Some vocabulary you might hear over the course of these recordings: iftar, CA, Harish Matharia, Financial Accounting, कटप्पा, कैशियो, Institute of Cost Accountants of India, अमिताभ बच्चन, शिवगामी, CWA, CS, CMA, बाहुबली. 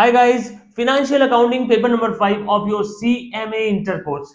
Hi guys, Financial Accounting paper number 5 of your CMA intercourse.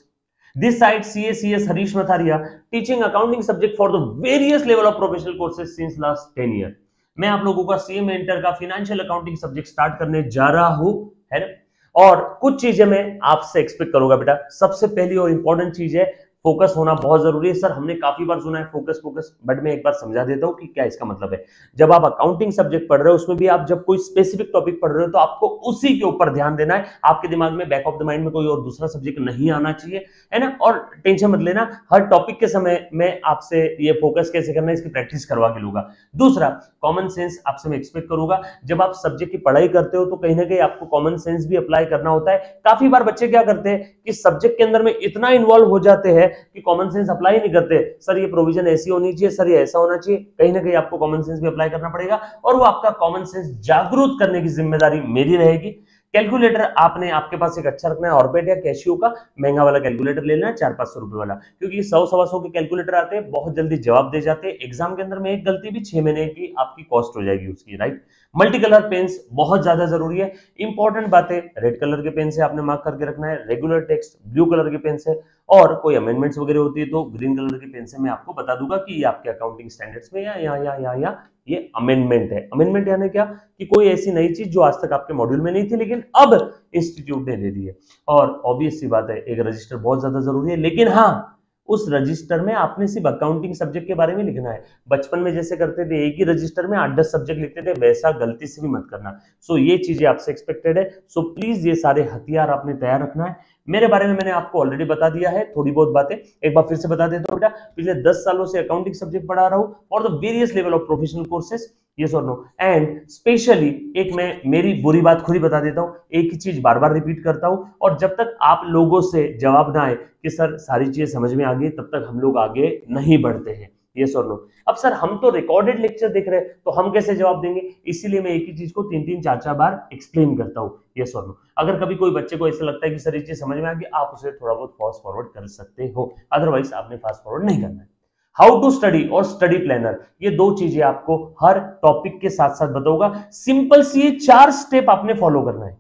This side CACS Harish Matharia teaching accounting subject for the various level of professional courses since last 10 year. मैं आप लोगों का CMA inter का Financial Accounting subject start करने जा रहा हूँ, है ना। और कुछ चीजें मैं आपसे एक्सपेक्ट करूंगा बेटा। सबसे पहली और इंपॉर्टेंट चीज है फोकस होना बहुत जरूरी है। सर हमने काफी बार सुना है फोकस, बट मैं एक बार समझा देता हूँ कि क्या इसका मतलब है। जब आप अकाउंटिंग सब्जेक्ट पढ़ रहे हो उसमें भी आप जब कोई स्पेसिफिक टॉपिक पढ़ रहे हो तो आपको उसी के ऊपर ध्यान देना है। आपके दिमाग में, बैक ऑफ द माइंड में कोई और दूसरा सब्जेक्ट नहीं आना चाहिए, है ना। और टेंशन मत लेना, हर टॉपिक के समय मैं आपसे ये फोकस कैसे करना है इसकी प्रैक्टिस करवा के लूंगा। दूसरा, कॉमन सेंस आपसे मैं एक्सपेक्ट करूंगा। जब आप सब्जेक्ट की पढ़ाई करते हो तो कहीं ना कहीं आपको कॉमन सेंस भी अप्लाई करना होता है। काफी बार बच्चे क्या करते हैं कि सब्जेक्ट के अंदर में इतना इन्वॉल्व हो जाते हैं कि कॉमन सेंस अप्लाई नहीं करते। सर ये प्रोविजन ऐसी होनी चाहिए, सर ये ऐसा होना चाहिए। कहीं ना कहीं आपको कॉमन सेंस भी अप्लाई करना पड़ेगा और वो आपका कॉमन सेंस जागरूक करने की जिम्मेदारी मेरी रहेगी। कैलकुलेटर आपने आपके पास एक अच्छा रखना है, ऑर्बिट या कैशियो का महंगा वाला कैलकुलेटर ले लेना है, 400-500 रुपए वाला, क्योंकि 100-125 के कैलकुलेटर आते हैं, बहुत जल्दी जवाब दे जाते हैं। एग्जाम के अंदर में एक गलती भी 6 महीने की आपकी कॉस्ट हो जाएगी उसकी, राइट। मल्टी कलर पेन्स बहुत ज्यादा जरूरी है। इंपॉर्टेंट बात है, रेड कलर के पेन से आपने मार्क करके रखना है, रेगुलर टेक्स्ट ब्लू कलर के पेन से, और कोई अमेंडमेंट्स वगैरह होती है तो ग्रीन कलर के पेन से मैं आपको बता दूंगा कि ये आपके अकाउंटिंग स्टैंडर्ड्स में या ये अमेंडमेंट है। अमेंडमेंट यानी क्या कि कोई ऐसी नई चीज जो आज तक आपके मॉड्यूल में नहीं थी लेकिन अब इंस्टीट्यूट ने दे दी है। और ऑब्वियस सी बात है, एक रजिस्टर बहुत ज्यादा जरूरी है, लेकिन हाँ उस रजिस्टर में आपने सिर्फ अकाउंटिंग सब्जेक्ट के बारे में लिखना है। बचपन में जैसे करते थे एक ही रजिस्टर में 8-10 सब्जेक्ट लिखते थे, वैसा गलती से भी मत करना। सो ये चीजें आपसे एक्सपेक्टेड है। सो प्लीज ये सारे हथियार आपने तैयार रखना है। मेरे बारे में मैंने आपको ऑलरेडी बता दिया है, थोड़ी बहुत बातें एक बार फिर से बता देता हूँ बेटा। पिछले 10 सालों से अकाउंटिंग सब्जेक्ट पढ़ा रहा हूँ और the various level of professional courses, yes और नो। एंड स्पेशली एक मैं मेरी बुरी बात खुद ही बता देता हूँ, एक ही चीज बार बार रिपीट करता हूँ और जब तक आप लोगों से जवाब ना आए कि सर सारी चीजें समझ में आ गई तब तक हम लोग आगे नहीं बढ़ते हैं, यस और नो। अब सर हम तो रिकॉर्डेड लेक्चर देख रहे हैं तो हम कैसे जवाब देंगे, इसीलिए मैं एक ही चीज को 3-3, 4-4 बार एक्सप्लेन करता हूँ, यस और नो। अगर कभी कोई बच्चे को ऐसा लगता है कि सर ये चीज समझ में आ गई, आप उसे थोड़ा बहुत फास्ट फॉरवर्ड कर सकते हो, अदरवाइज आपने फास्ट फॉरवर्ड नहीं करना है। हाउ टू स्टडी और स्टडी प्लानर, ये दो चीजें आपको हर टॉपिक के साथ साथ बताऊंगा। सिंपल सी ये 4 स्टेप आपने फॉलो करना है।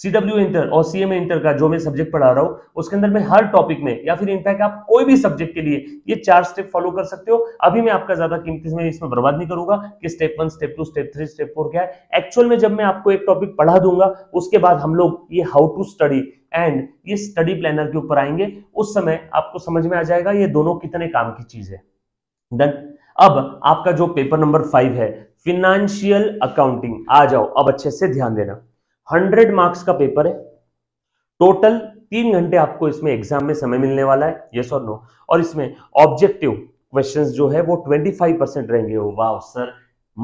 CW इंटर और CMA इंटर का जो मैं सब्जेक्ट पढ़ा रहा हूँ उसके अंदर में हर टॉपिक में या फिर इनफैक्ट आप कोई भी सब्जेक्ट के लिए ये 4 स्टेप फॉलो कर सकते हो। अभी मैं आपका ज्यादा कीमती समय इसमें बर्बाद नहीं करूंगा कि स्टेप 1, स्टेप 2, स्टेप 3, स्टेप 4 क्या है। एक्चुअल में जब मैं आपको एक टॉपिक पढ़ा दूंगा उसके बाद हम लोग ये हाउ टू स्टडी एंड ये स्टडी प्लानर के ऊपर आएंगे, उस समय आपको समझ में आ जाएगा ये दोनों कितने काम की चीज है। डन। अब आपका जो पेपर नंबर 5 है फिनेंशियल अकाउंटिंग, आ जाओ अब अच्छे से ध्यान देना। 100 मार्क्स का पेपर है, टोटल 3 घंटे आपको इसमें एग्जाम में समय मिलने वाला है, यस और नो। और इसमें ऑब्जेक्टिव क्वेश्चंस जो है वो 25% रहेंगे। वाह सर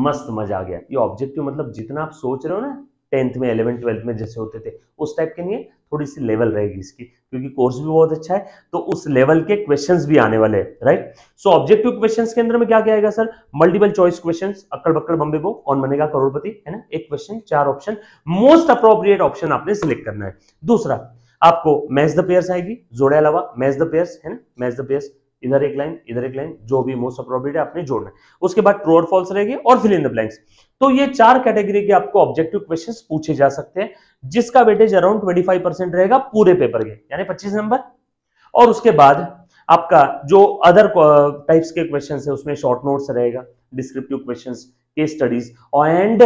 मस्त, मजा आ गया। ये ऑब्जेक्टिव मतलब जितना आप सोच रहे हो ना 10th में 11th 12th में जैसे होते थे उस टाइप के नहीं है, थोड़ी सी लेवल रहेगी इसकी क्योंकि कोर्स भी बहुत अच्छा है तो उस लेवल के क्वेश्चंस भी आने वाले हैं, राइट। सो ऑब्जेक्टिव क्वेश्चंस के अंदर में क्या क्या आएगा सर, मल्टीपल चॉइस क्वेश्चंस, अक्कड़ बक्कड़ बम्बे बो, कौन बनेगा करोड़पति, है ना। एक question 4 option, most appropriate option आपने सिलेक्ट करना है। दूसरा आपको मैच द पेयर्स आएगी, जोड़े अलावा मैच द पेयर्स, है ना। मैच द पेयर्स, इधर एक लाइन इधर एक लाइन, जो भी मोस्ट अप्रोप्रिएट है आपने जोड़ना है। उसके बाद ट्रू और फॉल्स रहेगी और फिल इन द ब्लैंक्स। तो ये 4 कैटेगरी के आपको ऑब्जेक्टिव क्वेश्चंस पूछे जा सकते हैं जिसका वेटेज अराउंड 25% रहेगा पूरे पेपर के, यानी 25 नंबर। और उसके बाद आपका जो अदर टाइप्स के क्वेश्चंस है उसमें शॉर्ट नोट्स रहेगा, descriptive questions, case studies and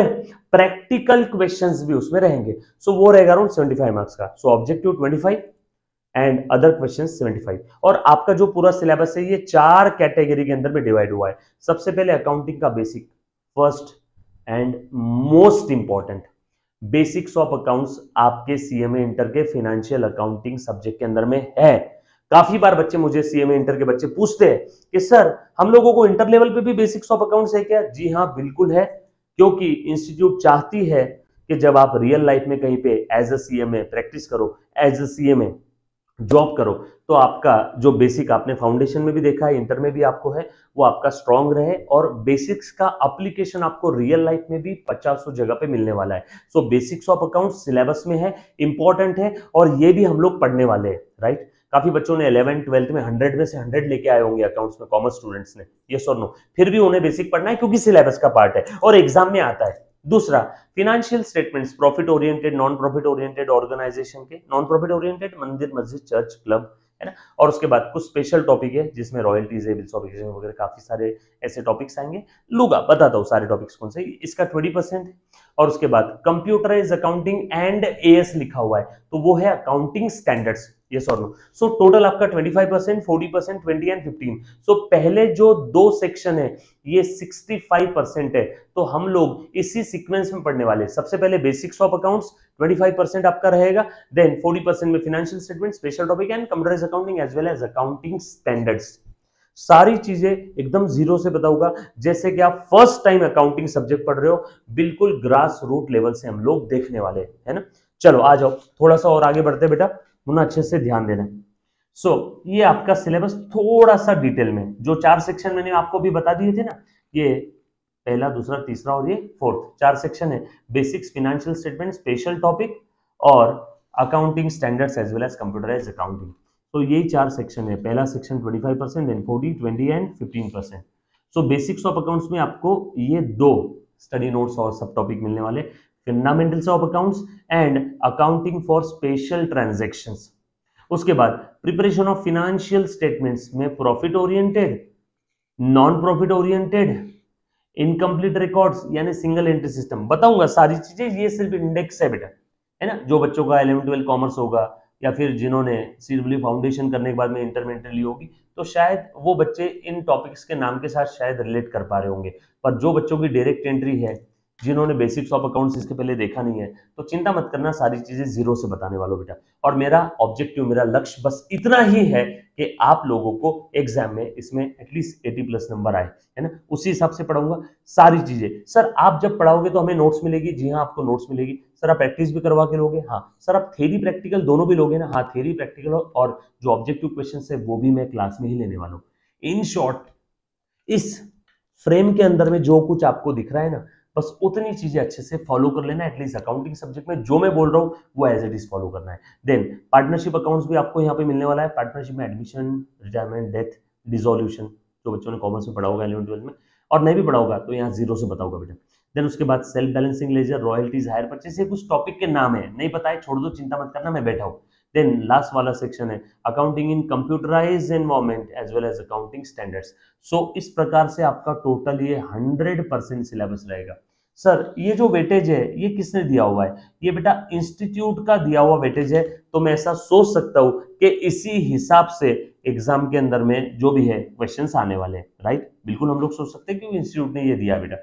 practical questions भी उसमें रहेंगे। सो वो रहेगा अराउंड 75 मार्क्स का। So objective 25 and other question 75। और आपका जो पूरा सिलेबस है ये 4 कैटेगरी के अंदर में डिवाइड हुआ है। सबसे पहले अकाउंटिंग का basic, first and most important basics of accounts आपके CMA इंटर के फिनेंशियल अकाउंटिंग सब्जेक्ट के अंदर में है। काफी बार बच्चे मुझे CMA इंटर के बच्चे पूछते हैं कि सर हम लोगों को इंटर लेवल पे भी बेसिक्स ऑफ अकाउंट्स है क्या। जी हाँ बिल्कुल है, क्योंकि इंस्टीट्यूट चाहती है कि जब आप रियल लाइफ में कहीं पे एज अ CMA प्रैक्टिस करो, एज अ CMA जॉब करो, तो आपका जो बेसिक आपने फाउंडेशन में भी देखा है इंटर में भी आपको है वो आपका स्ट्रांग रहे और बेसिक्स का एप्लीकेशन आपको रियल लाइफ में भी 500 जगह पे मिलने वाला है। So basics of account syllabus में है, इंपॉर्टेंट है और ये भी हम लोग पढ़ने वाले हैं, राइट। काफी बच्चों ने 11th 12th में 100 में से 100 लेके आए होंगे अकाउंट्स में, कॉमर्स स्टूडेंट्स ने, यस और नो। फिर भी उन्हें बेसिक पढ़ना है क्योंकि सिलेबस का पार्ट है और एग्जाम में आता है। दूसरा financial statements profit oriented, non profit oriented organisation के, नॉन प्रॉफिट ओरिएंटेड मंदिर मस्जिद चर्च क्लब, है ना। और उसके बाद कुछ स्पेशल टॉपिक है जिसमें रॉयल्टीज, बिल्स ऑफ एक्सचेंज वगैरह काफी सारे ऐसे टॉपिक्स आएंगे। लूगा बताता हूँ सारे टॉपिक्स कौन से, इसका 20% है। और उसके बाद कंप्यूटराइज अकाउंटिंग एंड एएस लिखा हुआ है, तो वो है अकाउंटिंग स्टैंडर्ड्स, यस और नो। सो टोटल आपका 25%, 40%, 20 एंड 15। सो पहले जो दो सेक्शन है ये 65% है, तो हम लोग इसी सीक्वेंस में पढ़ने वाले। सबसे पहले बेसिक्स ऑफ अकाउंट्स 25% आपका रहेगा, देन 40% में financial statement, special topic and computerise accounting as well as accounting standards. सारी चीजें एकदम जीरो से बताऊंगा, जैसे कि आप फर्स्ट टाइम अकाउंटिंग सब्जेक्ट पढ़ रहे हो, बिल्कुल ग्रास रूट लेवल से हम लोग देखने वाले हैं, है ना। चलो आ जाओ, थोड़ा सा और आगे बढ़ते बेटा, मुन्ना अच्छे से ध्यान देना। सो ये आपका सिलेबस थोड़ा सा डिटेल में, जो चार सेक्शन मैंने आपको भी बता दिए थे ना, ये पहला, दूसरा, तीसरा और ये फोर्थ, चार सेक्शन है। Basics, financial statement, special topic और accounting standards as well as computerise accounting. तो यही चार सेक्शन है। पहला section 25%, then 40, 20 and 15%। So basics of accounts में आपको ये दो स्टडी नोट्स और सब टॉपिक मिलने वाले, fundamentals of accounts and accounting for special transactions. उसके बाद प्रिपरेशन ऑफ फाइनेंशियल स्टेटमेंट्स में profit oriented, non profit oriented, incomplete records यानी सिंगल एंट्री सिस्टम, बताऊंगा सारी चीजें। ये सिर्फ इंडेक्स है बेटा, है ना। जो बच्चों का 11-12 कॉमर्स होगा या फिर जिन्होंने सीडब्ल्यू फाउंडेशन करने के बाद में इंटरमीडिएट ली होगी, तो शायद वो बच्चे इन टॉपिक्स के नाम के साथ शायद रिलेट कर पा रहे होंगे। पर जो बच्चों की डायरेक्ट एंट्री है, जिन्होंने बेसिक्स ऑफ अकाउंट्स इसके पहले देखा नहीं है, तो चिंता मत करना, सारी चीजें जीरो से बताने वालों बेटा। और मेरा ऑब्जेक्टिव, मेरा लक्ष्य बस इतना ही है कि आप लोगों को एग्जाम में इसमें एटलीस्ट 80+ नंबर आए, है ना। उसी हिसाब से पढ़ाऊंगा सारी चीजें। सर आप जब पढ़ाओगे तो हमें नोट्स मिलेगी, जी हाँ आपको नोट्स मिलेगी। सर आप प्रैक्टिस भी करवा के लोगे, हाँ। सर आप थेरी प्रैक्टिकल दोनों भी लोगे ना, हाँ थेरी प्रैक्टिकल। और जो ऑब्जेक्टिव क्वेश्चन है वो भी मैं क्लास में ही लेने वाला हूँ। इन शॉर्ट, इस फ्रेम के अंदर में जो कुछ आपको दिख रहा है ना, बस उतनी चीजें अच्छे से फॉलो कर लेना। एटलीस्ट अकाउंटिंग सब्जेक्ट में जो मैं बोल रहा हूँ वो एज इट इज फॉलो करना है। देन पार्टनरशिप अकाउंट्स भी आपको यहाँ पे मिलने वाला है। पार्टनरशिप में एडमिशन, रिटायरमेंट, डेथ, डिसोल्यूशन, जो बच्चों ने कॉमर्स में पढ़ा होगा 11-12 में, और नहीं भी पढ़ा होगा तो यहाँ जीरो से बताऊंगा बेटा। देन उसके बाद self balancing ledger, royalties, hire purchase, कुछ टॉपिक के नाम है, नहीं पता है छोड़ दो, चिंता मत करना, मैं बैठा हूँ। देन लास्ट वाला सेक्शन है accounting in computerised environment as well as accounting standards. So इस प्रकार से आपका टोटल ये 100% सिलेबस रहेगा। सर ये जो वेटेज है ये किसने दिया हुआ है? ये बेटा इंस्टीट्यूट का दिया हुआ वेटेज है, तो मैं ऐसा सोच सकता हूँ कि इसी हिसाब से एग्जाम के अंदर में जो भी है क्वेश्चंस आने वाले हैं, राइट। बिल्कुल हम लोग सोच सकते हैं क्योंकि इंस्टीट्यूट ने ये दिया बेटा।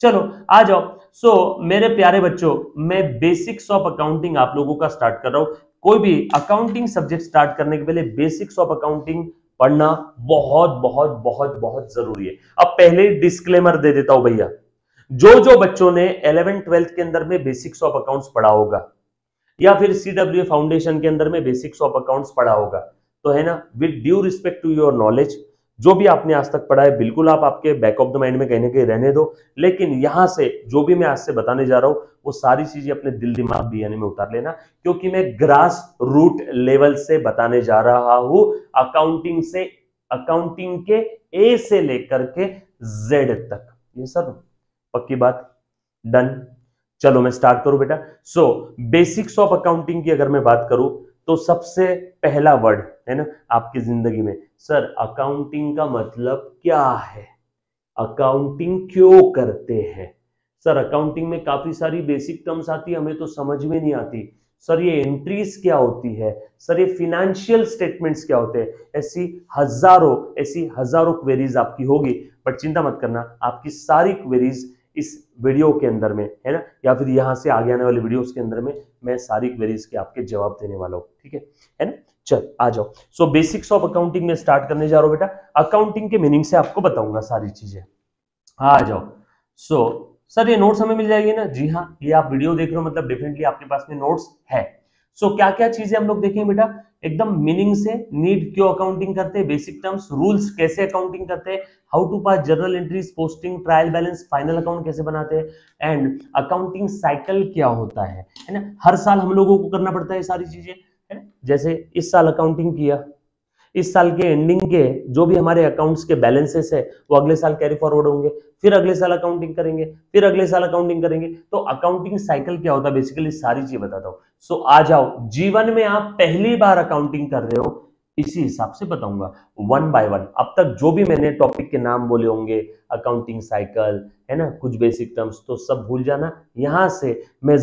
चलो आ जाओ। सो मेरे प्यारे बच्चों, मैं बेसिक्स ऑफ अकाउंटिंग आप लोगों का स्टार्ट कर रहा हूँ। कोई भी अकाउंटिंग सब्जेक्ट स्टार्ट करने के पहले बेसिक्स ऑफ अकाउंटिंग पढ़ना बहुत बहुत बहुत बहुत जरूरी है। अब पहले डिस्क्लेमर दे देता हूं भैया, जो बच्चों ने 11-12 के अंदर में बेसिक्स ऑफ अकाउंट्स पढ़ा होगा या फिर सीडब्ल्यू फाउंडेशन के अंदर में बेसिक्स ऑफ अकाउंट्स पढ़ा होगा, तो है ना, with due respect to your knowledge, जो भी आपने आज तक पढ़ा है बिल्कुल आप आपके बैक ऑफ द माइंड में कहने के रहने दो, लेकिन यहाँ से जो भी मैं आज से बताने जा रहा हूँ वो सारी चीजें अपने दिल दिमाग डीएनए में उतार लेना, क्योंकि मैं ग्रास रूट लेवल से बताने जा रहा हूँ। अकाउंटिंग से, अकाउंटिंग के ए से लेकर के जेड तक, ये सब पक्की बात, डन। चलो मैं स्टार्ट करूँ बेटा। सो बेसिक्स ऑफ अकाउंटिंग की अगर मैं बात करूँ तो सबसे पहला वर्ड है ना आपकी जिंदगी में, सर अकाउंटिंग का मतलब क्या है, अकाउंटिंग क्यों करते हैं? सर अकाउंटिंग में काफी सारी बेसिक टर्म्स आती है, हमें तो समझ में नहीं आती। सर ये एंट्रीज क्या होती है, सर ये फिनेंशियल स्टेटमेंट्स क्या होते हैं, ऐसी हजारों क्वेरीज आपकी होगी। बट चिंता मत करना, आपकी सारी क्वेरीज इस वीडियो के अंदर में, है ना, या फिर यहाँ से आगे आने वाले वीडियोस के अंदर में मैं सारी क्वेरीज के आपके जवाब देने वाला हूँ, ठीक है, है ना। चल आ जाओ। सो बेसिक्स ऑफ अकाउंटिंग में स्टार्ट करने जा रहा हूँ बेटा। अकाउंटिंग के मीनिंग से आपको बताऊंगा सारी चीजें, आ जाओ। सो सर ये नोट्स हमें मिल जाएगी ना, जी हाँ, ये आप वीडियो देख रहे हो मतलब डेफिनेटली आपके पास में नोट्स है। सो क्या क्या चीजें हम लोग देखेंगे बेटा, एकदम मीनिंग से, नीड क्यों अकाउंटिंग करते हैं, बेसिक टर्म्स, रूल्स कैसे अकाउंटिंग करते हैं, how to pass journal entries, posting, trial balance, final account कैसे बनाते हैं, एंड अकाउंटिंग साइकिल क्या होता है ना। हर साल हम लोगों को करना पड़ता है सारी चीजें, है ना। जैसे इस साल अकाउंटिंग किया, इस साल के एंडिंग के जो भी हमारे अकाउंट्स के बैलेंसेस है वो अगले साल कैरी फॉरवर्ड होंगे, फिर अगले साल अकाउंटिंग करेंगे, फिर अगले साल अकाउंटिंग करेंगे। तो अकाउंटिंग साइकिल क्या होता है बेसिकली सारी चीज बताता हूँ। सो आ जाओ, जीवन में आप पहली बार अकाउंटिंग कर रहे हो इसी हिसाब से बताऊंगा वन बाय वन। अब तक जो भी मैंने टॉपिक के नाम बोले होंगे अकाउंटिंग साइकिल है ना, कुछ बेसिक टर्म्स, तो सब भूल जाना। यहां से मैं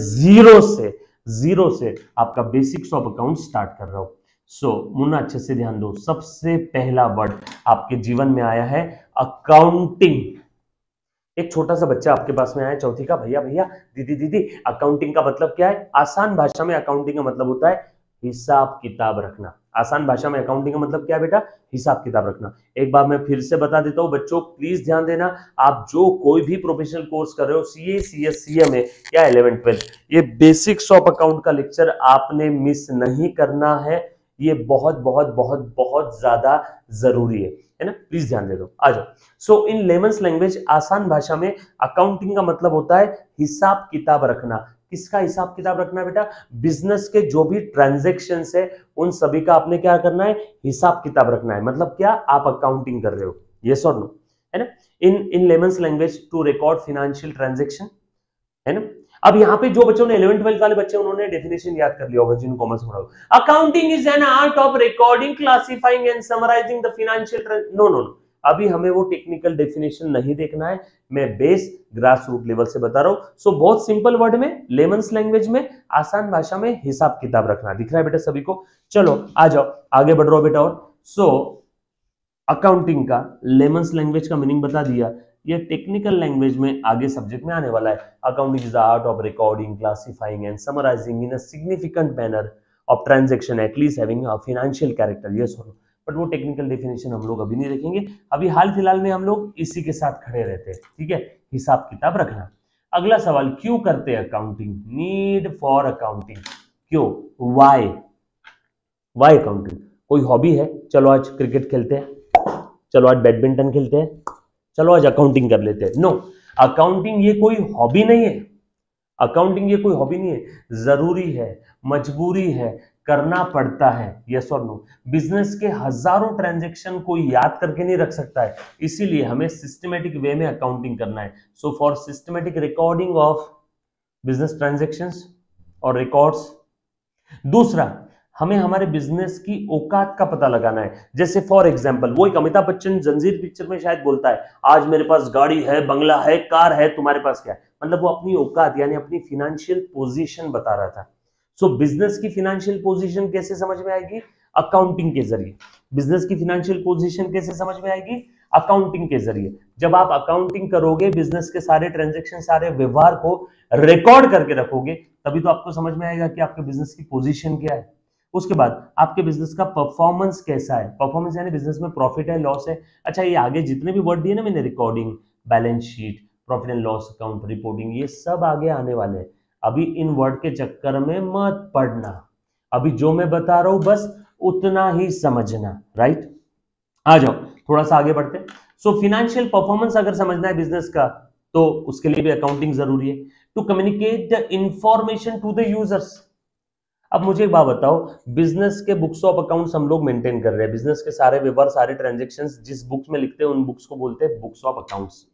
जीरो से आपका बेसिक्स ऑफ अकाउंट स्टार्ट कर रहा हूं। सो मुन्ना अच्छे से ध्यान दो। सबसे पहला वर्ड आपके जीवन में आया है अकाउंटिंग। एक छोटा सा बच्चा आपके पास में आया चौथी का, भैया दीदी अकाउंटिंग का मतलब क्या है? आसान भाषा में अकाउंटिंग का मतलब होता है हिसाब किताब रखना। आसान भाषा में अकाउंटिंग का मतलब क्या है बेटा? हिसाब किताब रखना। एक बार मैं फिर से बता देता हूँ बच्चों, प्लीज ध्यान देना। आप जो कोई भी प्रोफेशनल कोर्स कर रहे हो, सीए, सीएस, सीएमए या 11th 12th, ये बेसिक्स ऑफ अकाउंट का लेक्चर आपने मिस नहीं करना है। ये बहुत बहुत बहुत बहुत ज्यादा जरूरी है ना, प्लीज ध्यान दे दो। आ जाओ। सो इन लेमन्स लैंग्वेज आसान भाषा में अकाउंटिंग का मतलब होता है हिसाब किताब रखना। इसका हिसाब किताब रखना बेटा, बिजनेस के जो भी ट्रांजैक्शंस है उन सभी का आपने क्या करना है? हिसाब किताब रखना है। मतलब क्या? आप अकाउंटिंग कर रहे हो, यस और नो, है ना। In layman's language to record financial transaction, है ना। अब यहाँ पे जो बच्चों ने 11th 12th वाले बच्चे उन्होंने डेफिनेशन याद कर लिया होगा जिन कॉमर्स में हो। Accounting is an art of recording, classifying and summarising the financial. No, अभी हमें वो टेक्निकल डेफिनेशन नहीं देखना है, मैं बेस ग्रास रूट लेवल से बता रहा हूं। सो बहुत सिंपल वर्ड में, लेमन्स लैंग्वेज में, आसान भाषा में हिसाब किताब रखना। दिख रहा है बेटा सभी को? चलो आ जाओ, आगे बढ़ रहा हूं बेटा। और सो अकाउंटिंग का लेमन्स लैंग्वेज का मीनिंग बता दिया। ये टेक्निकल लैंग्वेज में आगे सब्जेक्ट में आने वाला है। Accounting is the art of recording, classifying and summarising in a significant manner of transaction at least having a financial character, yes और नो। बट वो टेक्निकल डेफिनेशन हम लोग अभी नहीं देखेंगे। अभी हाल फिलहाल में हम लोग इसी के साथ खड़े रहते हैं, ठीक है, हिसाब किताब रखना। अगला सवाल, क्यों करते हैं अकाउंटिंग? नीड फॉर अकाउंटिंग, क्यों? Why accounting? कोई हॉबी है? चलो आज क्रिकेट खेलते हैं, चलो आज बैडमिंटन खेलते हैं, चलो आज अकाउंटिंग कर लेते हैं। नो, अकाउंटिंग ये कोई हॉबी नहीं है। अकाउंटिंग ये कोई हॉबी नहीं है, जरूरी है, मजबूरी है, करना पड़ता है, यस और नो। बिजनेस के हजारों ट्रांजैक्शन को याद करके नहीं रख सकता है, इसीलिए हमें सिस्टमेटिक वे में अकाउंटिंग करना है। So for systematic recording of business transactions और रिकॉर्ड्स। दूसरा, हमें हमारे बिजनेस की औकात का पता लगाना है। जैसे फॉर एग्जांपल, वो एक अमिताभ बच्चन जंजीर पिक्चर में शायद बोलता है, आज मेरे पास गाड़ी है, बंगला है, कार है, तुम्हारे पास क्या है? मतलब वो अपनी औकात यानी अपनी फिनेंशियल पोजीशन बता रहा था। सो बिजनेस की फिनेंशियल पोजीशन कैसे समझ में आएगी? अकाउंटिंग के जरिए। बिजनेस की फिनेंशियल पोजीशन कैसे समझ में आएगी? अकाउंटिंग के जरिए। जब आप अकाउंटिंग करोगे, बिजनेस के सारे ट्रांजैक्शन, सारे व्यवहार को रिकॉर्ड करके रखोगे, तभी तो आपको समझ में आएगा कि आपके बिजनेस की पोजीशन क्या है। उसके बाद आपके बिजनेस का परफॉर्मेंस कैसा है? परफॉर्मेंस यानी बिजनेस में प्रॉफिट है, लॉस है। अच्छा, ये आगे जितने भी वर्ड दिए ना मैंने, recording, balance sheet, profit and loss account, reporting, ये सब आगे आने वाले हैं। अभी इन वर्ड के चक्कर में मत पड़ना। अभी जो मैं बता रहा हूं बस उतना ही समझना, राइट। आ जाओ, थोड़ा सा आगे बढ़ते हैं। सो फाइनेंशियल परफॉर्मेंस अगर समझना है बिजनेस का, तो उसके लिए भी अकाउंटिंग जरूरी है। To communicate the information to the users. अब मुझे एक बात बताओ, बिजनेस के बुक्स ऑफ अकाउंट्स हम लोग मेंटेन कर रहे हैं। बिजनेस के सारे व्यवहार, सारे ट्रांजैक्शंस जिस बुक्स में लिखते हैं उन बुक्स को बोलते हैं बुक्स ऑफ अकाउंट्स।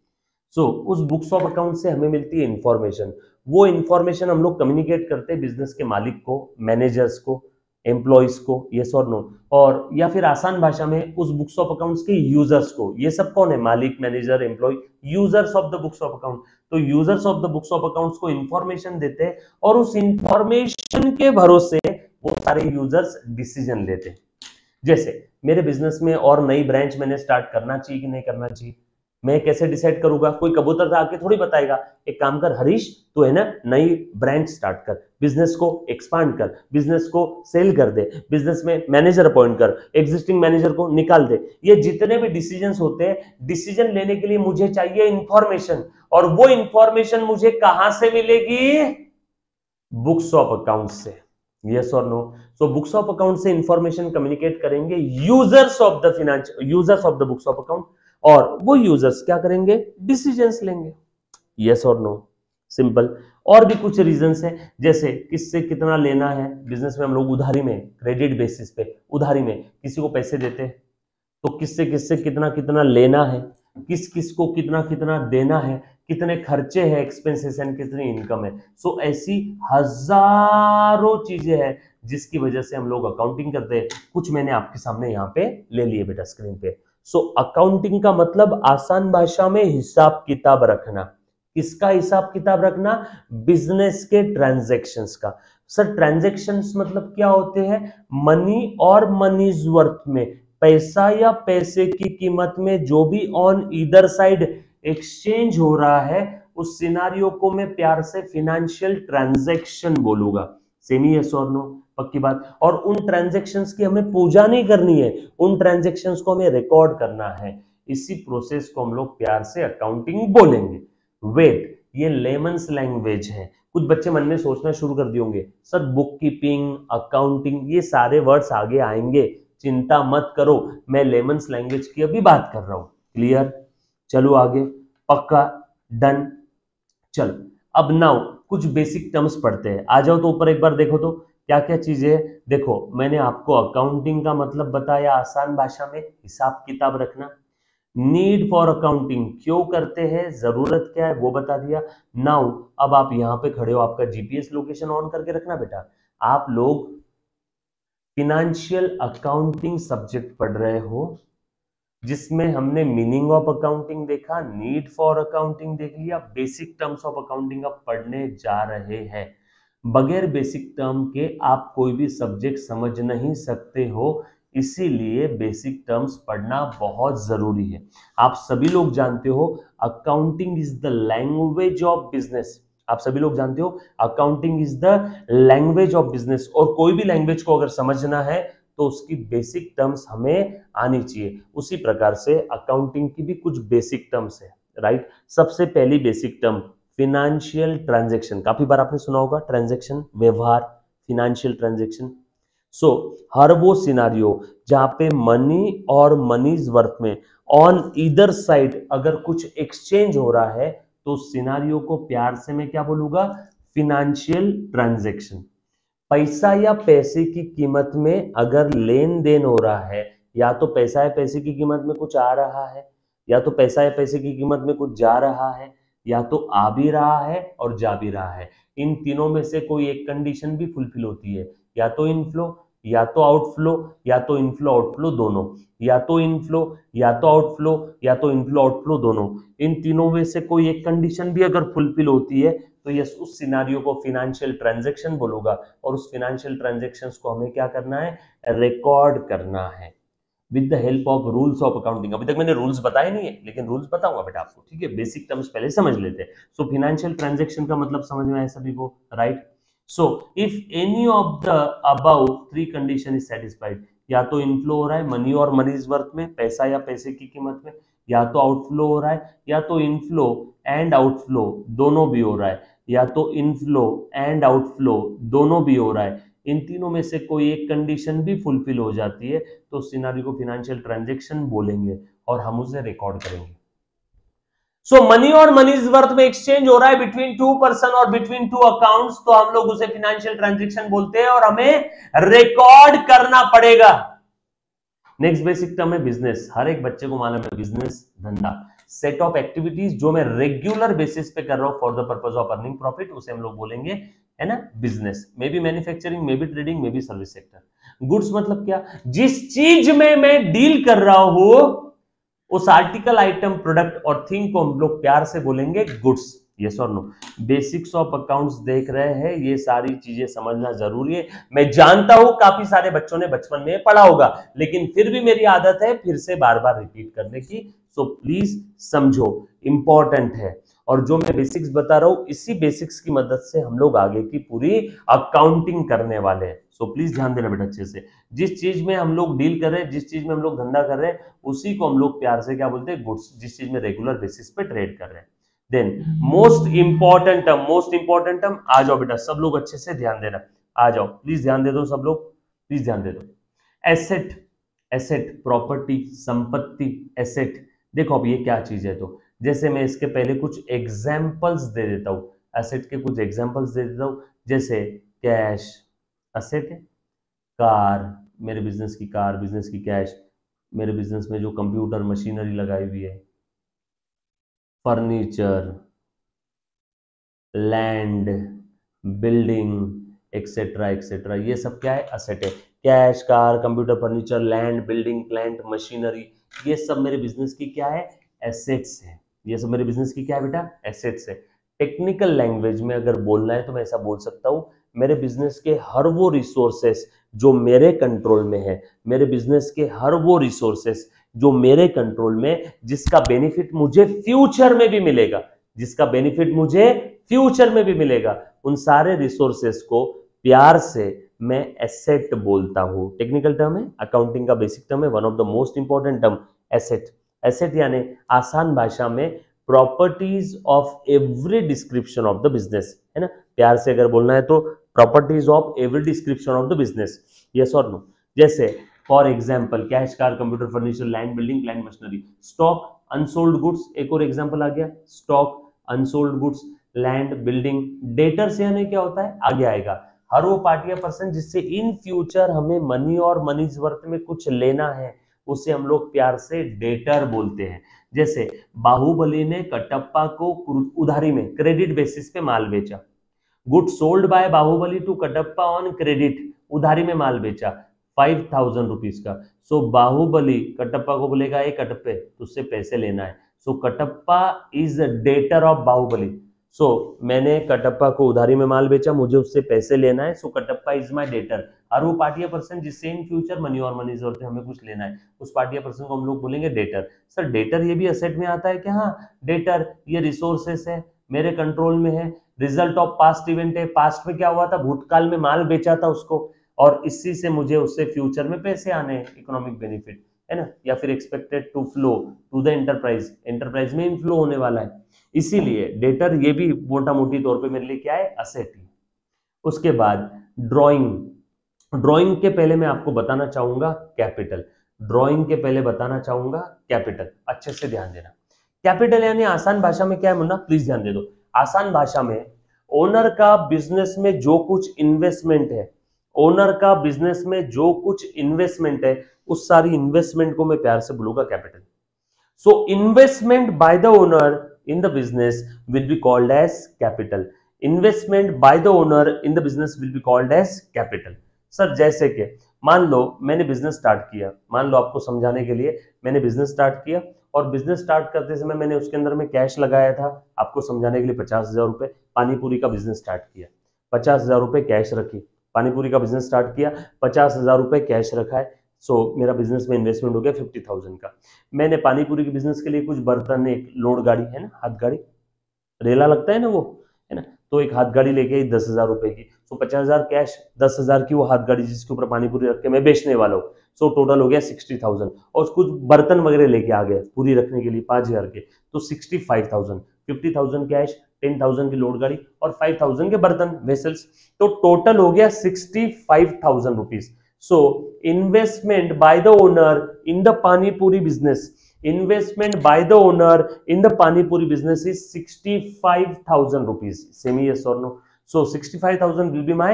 सो उस बुक्स ऑफ अकाउंट से हमें मिलती है इन्फॉर्मेशन। वो इन्फॉर्मेशन हम लोग कम्युनिकेट करते हैं बिजनेस के मालिक को, मैनेजर्स को, एम्प्लॉयज को, यस और नो। और या फिर आसान भाषा में उस बुक्स ऑफ अकाउंट्स के यूजर्स को। ये सब कौन है? मालिक, manager, employee, users of the books of account. तो users of the books of accounts को इंफॉर्मेशन देते हैं और उस इंफॉर्मेशन के भरोसे वो सारे यूजर्स डिसीजन लेते हैं। जैसे मेरे बिजनेस में और नई ब्रांच मैंने स्टार्ट करना चाहिए कि नहीं करना चाहिए, मैं कैसे डिसाइड करूंगा? कोई कबूतर आके थोड़ी बताएगा, एक काम कर हरीश, तो है ना, नई ब्रांच स्टार्ट कर, बिजनेस को एक्सपांड कर, बिजनेस को सेल कर दे, बिजनेस में मैनेजर अपॉइंट कर, एग्जिस्टिंग मैनेजर को निकाल दे। ये जितने भी डिसीजंस होते हैं, डिसीजन लेने के लिए मुझे चाहिए इंफॉर्मेशन। और वो इंफॉर्मेशन मुझे कहां से मिलेगी? बुक्स ऑफ अकाउंट से, यस और no. So books of account से इंफॉर्मेशन कम्युनिकेट करेंगे users of the finance, users of the books of account, और वो यूजर्स क्या करेंगे? डिसीजंस लेंगे, यस और नो, सिंपल। और भी कुछ रीजंस हैं, जैसे किससे कितना लेना है। बिजनेस में हम लोग उधारी में, क्रेडिट बेसिस पे उधारी में किसी को पैसे देते हैं तो किससे कितना कितना लेना है, किस को कितना देना है, कितने खर्चे हैं, एक्सपेंसेस एंड कितनी इनकम है। सो ऐसी हजारों चीजें हैं जिसकी वजह से हम लोग अकाउंटिंग करते हैं। कुछ मैंने आपके सामने यहाँ पे ले लिए बेटा स्क्रीन पे। सो अकाउंटिंग का मतलब आसान भाषा में हिसाब किताब रखना। किसका हिसाब किताब रखना? बिजनेस के ट्रांजैक्शंस का। सर ट्रांजैक्शंस मतलब क्या होते हैं? मनी और मनीज वर्थ में, पैसा या पैसे की कीमत में जो भी ऑन ईदर साइड एक्सचेंज हो रहा है उस सिनारियो को मैं प्यार से फिनेंशियल ट्रांजैक्शन बोलूंगा। सेमी यस और नो, पक्की बात। और उन ट्रांजैक्शंस की हमें पूजा नहीं करनी है, उन ट्रांजैक्शंस को हमें रिकॉर्ड करना है। इसी प्रोसेस को हम लोग प्यार से अकाउंटिंग बोलेंगे। वेट, ये लेमन्स लैंग्वेज है। कुछ बच्चे मन में सोचना शुरू कर दिए होंगे, सर बुक कीपिंग, अकाउंटिंग, ये सारे वर्ड्स आगे आएंगे, चिंता मत करो, मैं लेमन्स लैंग्वेज की अभी बात कर रहा हूँ। क्लियर? चलो आगे, पक्का डन। चलो अब नाउ कुछ बेसिक टर्म्स पढ़ते हैं। आ जाओ तो ऊपर एक बार देखो तो क्या क्या चीजें हैं। देखो मैंने आपको अकाउंटिंग का मतलब बताया आसान भाषा में, हिसाब किताब रखना। नीड फॉर अकाउंटिंग, क्यों करते हैं, जरूरत क्या है, वो बता दिया। नाउ अब आप यहाँ पे खड़े हो, आपका जीपीएस लोकेशन ऑन करके रखना बेटा। आप लोग फिनेंशियल अकाउंटिंग सब्जेक्ट पढ़ रहे हो जिसमें हमने मीनिंग ऑफ अकाउंटिंग देखा, नीड फॉर अकाउंटिंग देख लिया, बेसिक टर्म्स ऑफ अकाउंटिंग आप पढ़ने जा रहे हैं। बगैर बेसिक टर्म के आप कोई भी सब्जेक्ट समझ नहीं सकते हो, इसीलिए बेसिक टर्म्स पढ़ना बहुत जरूरी है। आप सभी लोग जानते हो accounting is the language of business. आप सभी लोग जानते हो accounting is the language of business. और कोई भी लैंग्वेज को अगर समझना है तो उसकी बेसिक टर्म्स हमें आनी चाहिए। उसी प्रकार से अकाउंटिंग की भी कुछ बेसिक टर्म्स है, राइट। सबसे पहली बेसिक टर्म फिनेंशियल ट्रांजैक्शन। काफी बार आपने सुना होगा ट्रांजैक्शन, व्यवहार, फिनेंशियल ट्रांजैक्शन। सो हर वो सिनारियो जहां पे मनी और मनीज वर्थ में ऑन ईदर साइड अगर कुछ एक्सचेंज हो रहा है तो सिनारियो को प्यार से मैं क्या बोलूंगा? Financial transaction. पैसा या पैसे की कीमत में अगर लेन देन हो रहा है, या तो पैसा या पैसे की कीमत में कुछ आ रहा है, या तो पैसा या पैसे की कीमत में कुछ जा रहा है, या तो आ भी रहा है और जा भी रहा है, इन तीनों में से कोई एक कंडीशन भी फुलफिल होती है, या तो इनफ्लो या तो आउटफ्लो, या तो इनफ्लो आउटफ्लो दोनों, या तो इनफ्लो या तो आउटफ्लो, या तो इनफ्लो आउटफ्लो दोनों, इन तीनों में से कोई एक कंडीशन भी अगर फुलफिल होती है तो यस, उस सिनारियो को फिनेंशियल ट्रांजैक्शन बोलूंगा। और उस फिनेंशियल ट्रांजैक्शंस को हमें क्या करना है? रिकॉर्ड करना है with the help of rules of accounting. अभी तक मैंने रूल्स बताए नहीं है, लेकिन रूल्स बताऊंगा बेटा आपको, ठीक है। बेसिक टर्म्स पहले समझ लेते हैं। सो फिनेंशियल ट्रांजैक्शन का मतलब समझ में आया सभी को, right. So if any of the above three condition is satisfied, या तो इनफ्लो हो रहा है मनी और मनीज वर्थ में, पैसा या पैसे की कीमत में, या तो आउटफ्लो हो रहा है, या तो इनफ्लो एंड आउटफ्लो दोनों भी हो रहा है, या तो इनफ्लो एंड आउटफ्लो दोनों भी हो रहा है, इन तीनों में से कोई एक कंडीशन भी फुलफिल हो जाती है तो उस सिनारियो को फिनेंशियल ट्रांजैक्शन बोलेंगे और हम उसे रिकॉर्ड करेंगे। सो मनी और मनीज वर्थ में एक्सचेंज हो रहा है बिटवीन टू पर्सन और बिटवीन टू अकाउंट्स, तो हम लोग उसे फिनेंशियल ट्रांजैक्शन बोलते हैं और हमें रिकॉर्ड करना पड़ेगा। नेक्स्ट बेसिक टर्म है बिजनेस। हर एक बच्चे को मालूम है बिजनेस धंधा, सेट ऑफ एक्टिविटीज जो मैं रेगुलर बेसिस पे कर रहा हूँ for the purpose of earning profit, उसे हम लोग बोलेंगे, है ना, business. May be manufacturing, may be trading, may be service sector. Goods मतलब क्या? जिस चीज में मैं डील कर रहा हूं उस आर्टिकल, आइटम, प्रोडक्ट और थिंग को हम लोग प्यार से बोलेंगे गुड्स। यस और नो। बेसिक्स ऑफ अकाउंट्स देख रहे हैं, ये सारी चीजें समझना जरूरी है। मैं जानता हूं काफी सारे बच्चों ने बचपन में पढ़ा होगा, लेकिन फिर भी मेरी आदत है फिर से बार बार रिपीट करने की, सो प्लीज समझो, इंपॉर्टेंट है। और जो मैं बेसिक्स बता रहा हूं इसी बेसिक्स की मदद से हम लोग आगे की पूरी अकाउंटिंग करने वाले हैं। सो प्लीज ध्यान देना बेटा अच्छे से। जिस चीज में हम लोग डील कर रहे हैं, जिस चीज में हम लोग धंधा कर रहे हैं, उसी को हम लोग प्यार से क्या बोलते हैं? गुड्स। जिस चीज में रेगुलर बेसिस पे ट्रेड कर रहे हैं। Then most important term. आ जाओ बेटा सब लोग अच्छे से ध्यान देना, आ जाओ प्लीज ध्यान दे दो सब लोग, प्लीज ध्यान दे दो। एसेट, प्रॉपर्टी, संपत्ति, एसेट। देखो अब ये क्या चीज है, तो जैसे मैं इसके पहले कुछ एग्जाम्पल्स दे देता हूं। एसेट के कुछ एग्जांपल्स दे देता हूँ, जैसे कैश एसेट है, कार, मेरे बिजनेस की कार, बिजनेस की कैश, मेरे बिजनेस में जो कंप्यूटर मशीनरी लगाई हुई है, furniture, land, building, etcetera etcetera, ये सब क्या है, असेट है। Cash, car, computer, furniture, land, building, plant, machinery, ये सब मेरे बिजनेस की क्या है, एसेट्स है। ये सब मेरे बिजनेस की क्या है बेटा, एसेट्स है। टेक्निकल लैंग्वेज में अगर बोलना है तो मैं ऐसा बोल सकता हूँ, मेरे बिजनेस के हर वो रिसोर्सेस जो मेरे कंट्रोल में है, मेरे बिजनेस के हर वो रिसोर्सेस जो मेरे कंट्रोल में, जिसका बेनिफिट मुझे फ्यूचर में भी मिलेगा, जिसका बेनिफिट मुझे फ्यूचर में भी मिलेगा, उन सारे रिसोर्सेस को प्यार से मैं एसेट बोलता हूँ। टेक्निकल टर्म है, अकाउंटिंग का बेसिक टर्म है, one of the most important term asset. Asset यानी आसान भाषा में properties of every description of the business, है ना। प्यार से अगर बोलना है तो properties of every description of the business, yes और नो। जैसे for example cash, car, computer, furniture, land, building, plant, machinery. Stock, unsold goods, एक और एग्जाम्पल आ गया, stock, unsold goods, land, building. Debtors यानी क्या होता है, आगे आएगा, हर वो पार्टी या पर्सन जिससे इन फ्यूचर हमें मनी और मनीज वर्थ में कुछ लेना है, उसे हम लोग प्यार से डेटर बोलते हैं। जैसे बाहुबली ने कटप्पा को उधारी में क्रेडिट बेसिस पे माल बेचा, good sold by बाहुबली to कटप्पा on credit, उधारी में माल बेचा 5000 रुपीज का। सो बाहुबली कटप्पा को बोलेगा, ये कटप्पे तुझसे पैसे लेना है, so कटप्पा is a debtor of बाहुबली। So मैंने कटप्पा को उधारी में माल बेचा, मुझे उससे पैसे लेना है, so कटप्पा is my debtor. और वो पार्टी या पर्सन जिससे इन फ्यूचर मनी और मनी जरूरत है, हमें कुछ लेना है, उस पार्टी या पर्सन को हम लोग बोलेंगे डेटर। सर डेटर ये भी असेट में आता है क्या, हाँ डेटर, ये रिसोर्सेस है, मेरे कंट्रोल में है, रिजल्ट ऑफ पास्ट इवेंट है, पास्ट में क्या हुआ था, भूतकाल में माल बेचा था उसको, और इसी से मुझे उससे फ्यूचर में पैसे आने हैं, इकोनॉमिक बेनिफिट, है ना। या फिर expected to flow to the enterprise, enterprise में इनफ्लो होने वाला है, इसीलिए डेटर ये भी मोटा मोटी तौर पे मेरे लिए क्या है, असेट है। उसके बाद ड्राइंग, ड्राइंग के पहले मैं आपको बताना चाहूंगा कैपिटल, ड्राइंग के पहले बताना चाहूंगा कैपिटल, अच्छे से ध्यान देना। कैपिटल यानी आसान भाषा में क्या है मुन्ना, प्लीज ध्यान दे दो, आसान भाषा में ओनर का बिजनेस में जो कुछ इन्वेस्टमेंट है, ओनर का बिजनेस में जो कुछ इन्वेस्टमेंट है, उस सारी इन्वेस्टमेंट को मैं प्यार से बोलूंगा capital. So investment by the owner in the business will be called as capital, investment by the owner in the business will be called as capital। Sir जैसे कि मान लो मैंने बिजनेस स्टार्ट किया, मान लो आपको समझाने के लिए मैंने बिजनेस स्टार्ट किया, और बिजनेस स्टार्ट करते समय मैंने उसके अंदर में कैश लगाया था, आपको समझाने के लिए 50,000 रुपये, पानीपुरी का बिजनेस स्टार्ट किया, 50,000 रुपये कैश रखी, पानीपुरी का बिजनेस स्टार्ट किया, 50,000 रुपये कैश रखा है, सो मेरा बिजनेस में इन्वेस्टमेंट हो गया 50,000 का। मैंने पानीपुरी के बिजनेस के लिए कुछ बर्तन, एक लोड गाड़ी है ना, हाथ गाड़ी, रेला लगता है ना वो, है ना, तो एक हाथ गाड़ी लेके 10,000 रुपए की, सो 50,000 कैश, 10,000 की वो हाथ गाड़ी जिसके ऊपर पानीपुरी रख के मैं बेचने वाला हूँ, सो टोटल हो गया 60,000, और कुछ बर्तन वगैरह लेके आ गया पूरी रखने के लिए 5,000 के, तो 65,000, 50,000 कैश, 10,000 की लोड गाड़ी, और 5,000 के बर्तन वेसल्स, तो टोटल हो गया 65,000 rupees. So investment by the owner in the pani puri business, investment by the owner in the pani puri business is 65,000 rupees. Semi yes or no? So 65,000 will be my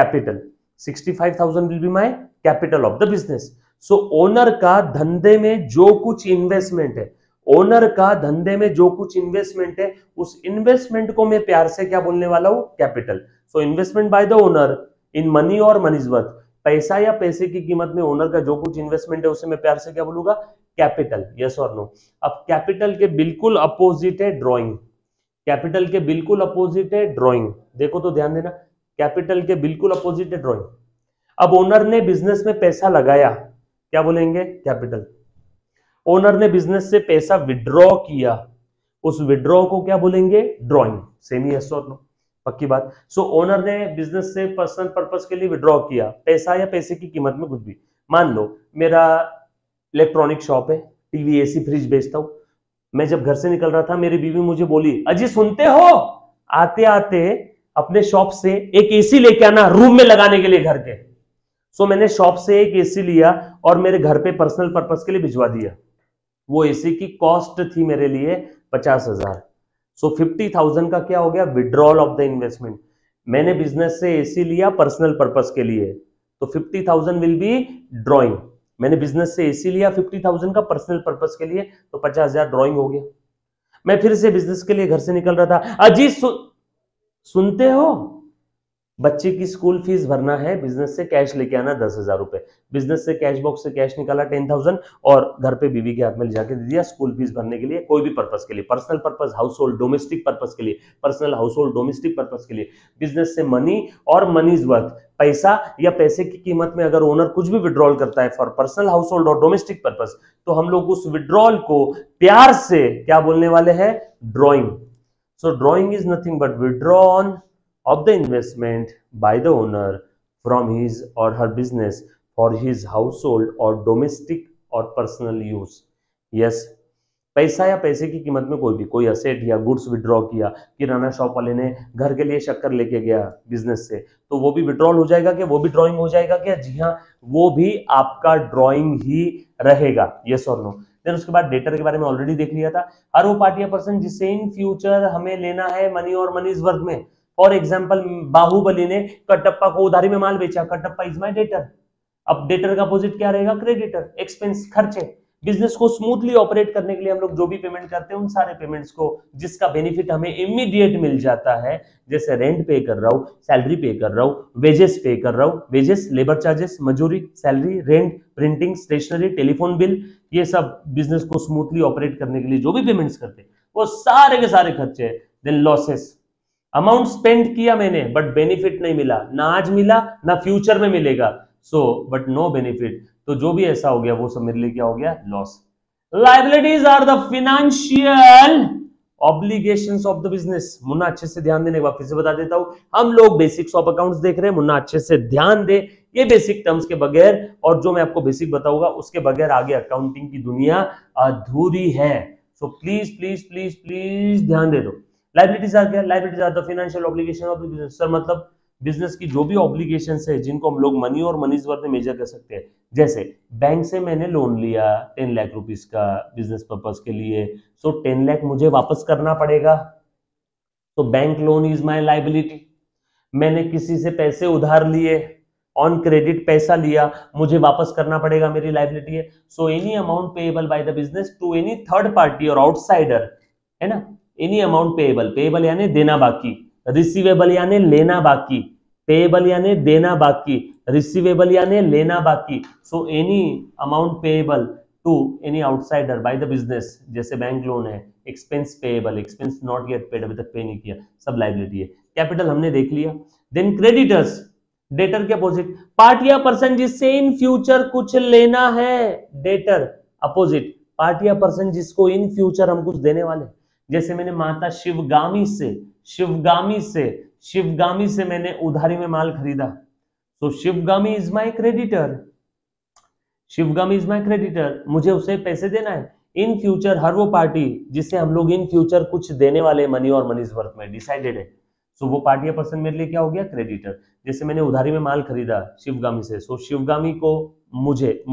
capital. 65,000 will be my capital of the business. So owner का धंधे में जो कुछ investment है, owner का धंधे में जो कुछ इन्वेस्टमेंट है, उस इन्वेस्टमेंट को मैं प्यार से क्या बोलने वाला हूँ, capital. So investment by the owner in money और मनीज वर्थ, पैसा या पैसे की कीमत में ओनर का जो कुछ इन्वेस्टमेंट है उसे मैं प्यार से क्या बोलूंगा, कैपिटल, यस और नो। अब कैपिटल के बिल्कुल अपोजिट है ड्राइंग, कैपिटल के बिल्कुल अपोजिट है ड्राइंग, देखो तो ध्यान देना, कैपिटल के बिल्कुल अपोजिट है ड्राइंग। अब ओनर ने बिजनेस में पैसा लगाया, क्या बोलेंगे, कैपिटल। ओनर ने बिजनेस से पैसा विड्रॉ किया, उस विड्रॉ को क्या बोलेंगे, ड्रॉइंग। सेमी यस और नो, पक्की बात। सो ओनर ने बिजनेस से पर्सनल पर्पस के लिए विड्रॉ किया पैसा या पैसे की कीमत में कुछ भी, मान लो मेरा इलेक्ट्रॉनिक शॉप है, टीवी, एसी, फ्रिज बेचता हूँ। मैं जब घर से निकल रहा था मेरी बीवी मुझे बोली, अजी सुनते हो, आते आते अपने शॉप से एक एसी लेके आना रूम में लगाने के लिए घर के। सो मैंने शॉप से एक एसी लिया और मेरे घर पे पर्सनल पर्पस के लिए भिजवा दिया। वो एसी की कॉस्ट थी मेरे लिए 50,000। सो 50,000 का क्या हो गया, विड्रॉल ऑफ द इन्वेस्टमेंट। मैंने बिजनेस से एसी लिया पर्सनल पर्पस के लिए, तो 50,000 विल बी ड्रॉइंग। मैंने बिजनेस से एसी लिया 50,000 का पर्सनल पर्पस के लिए, तो 50,000 ड्रॉइंग हो गया। मैं फिर से बिजनेस के लिए घर से निकल रहा था, अजी सुनते हो, बच्चे की स्कूल फीस भरना है, बिजनेस से कैश लेके आना 10,000 रुपए। बिजनेस से कैश बॉक्स से कैश निकाला 10,000 और घर पे बीवी के हाथ में ले जाके दे दिया स्कूल फीस भरने के लिए, कोई भी पर्पस के लिए, personal purpose, household, domestic purpose के लिए, personal household domestic purpose के लिए। बिजनेस से मनी और मनी इज वर्थ, पैसा या पैसे की कीमत में अगर ओनर कुछ भी विड्रॉल करता है फॉर पर्सनल हाउस होल्ड और डोमेस्टिक पर्पस, तो हम लोग उस विड्रॉल को प्यार से क्या बोलने वाले हैं, drawing. So drawing is nothing but withdrawn of the investment by the owner from his or her business for his household or domestic or personal use. Yes, पैसा या पैसे की कीमत में कोई असेट या गुड्स विड्रॉ किया, किराना शॉप वाले ने घर के लिए शक्कर लेके गया बिजनेस से, तो वो भी विड्रॉल हो जाएगा क्या, वो भी ड्रॉइंग हो जाएगा क्या? जी हाँ, वो भी आपका ड्रॉइंग ही रहेगा। यस और नो। देन उसके बाद डेटर के बारे में ऑलरेडी देख लिया था, हर वो पार्टी या पर्सन जिससे इन फ्यूचर हमें लेना है मनी और मनी इज वर्थ में। फॉर एग्जाम्पल, बाहुबली ने कटप्पा को उधारी में माल बेचा, कटप्पा इज माय डेटर। अब डेटर का अपोजिट क्या रहेगा, क्रेडिटर, एक्सपेंस, खर्चे। बिजनेस को स्मूथली ऑपरेट करने के लिए हम लोग जो भी पेमेंट करते हैं उन सारे पेमेंट्स को, जिसका बेनिफिट हमें इमीडिएट मिल जाता है, जैसे रेंट पे कर रहा हूँ, सैलरी पे कर रहा हूँ, वेजेस पे कर रहा हूँ, वेजेस, लेबर चार्जेस, मजूरी, salary, rent, printing, stationery, telephone bill, ये सब बिजनेस को स्मूथली ऑपरेट करने के लिए जो भी पेमेंट्स करते हैं वो सारे के सारे खर्चे। देन लॉसेस, अमाउंट स्पेंड किया मैंने बट बेनिफिट नहीं मिला, ना आज मिला ना फ्यूचर में मिलेगा, सो बट नो बेनिफिट, तो जो भी ऐसा हो गया वो सब मेरे लिए क्या हो गया, loss. Liabilities are the financial obligations of the business. Munna अच्छे से ध्यान देने, वापस से बता देता हूं, हम लोग बेसिक्स ऑफ अकाउंट्स देख रहे हैं, मुन्ना अच्छे से ध्यान दे। ये बेसिक टर्म्स के बगैर और जो मैं आपको बेसिक बताऊंगा उसके बगैर आगे अकाउंटिंग की दुनिया अधूरी है, so please please please please ध्यान दे दो। लायबिलिटीज आ गया, liabilities are the financial obligation of the business. Sir मतलब बिजनेस की जो भी ऑब्लिगेशंस है जिनको हम लोग मनी और मनी वर्थ में मेजर कर सकते हैं, जैसे बैंक से मैंने लोन लिया 10 लाख रुपीज का बिजनेस पर्पस के लिए, सो 10 लाख मुझे वापस करना पड़ेगा, तो bank loan is my liability. मैंने किसी से पैसे उधार लिए, ऑन क्रेडिट पैसा लिया, मुझे वापस करना पड़ेगा, मेरी लायबिलिटी है। So any amount payable by the business to any third party और आउटसाइडर, है ना, एनी अमाउंट पेएबल, पेएबल यानी देना बाकी, रिसीवेबल यानी लेना बाकी, पेएबल यानी देना बाकी, रिसीवेबल यानी लेना बाकी। So any amount payable to any outsider by the business, जैसे बैंक लोन है, expense payable, expense not yet paid, अभी तक पे नहीं किया, सब लायबिलिटी है। कैपिटल हमने देख लिया। देन क्रेडिटर्स, डेटर के अपोजिट, पार्टी या पर्सन जिससे इन फ्यूचर कुछ लेना है, डेटर अपोजिट, पार्टी या पर्सन जिसको इन फ्यूचर हम कुछ देने वाले, जैसे मैंने माता शिवगामी से मैंने उधारी में माल खरीदा, तो शिवगामी is my creditor, शिवगामी is my creditor, मुझे उसे पैसे देना है। इन फ्यूचर हर वो पार्टी जिसे हम लोग इन फ्यूचर कुछ देने वाले मनी और मनी वर्थ में डिसाइडेड है, सो वो पार्टी या पर्सन मेरे लिए क्या हो गया, क्रेडिटर। जैसे मैंने उधारी में माल खरीदा शिवगामी से, सो शिवगामी को मुझे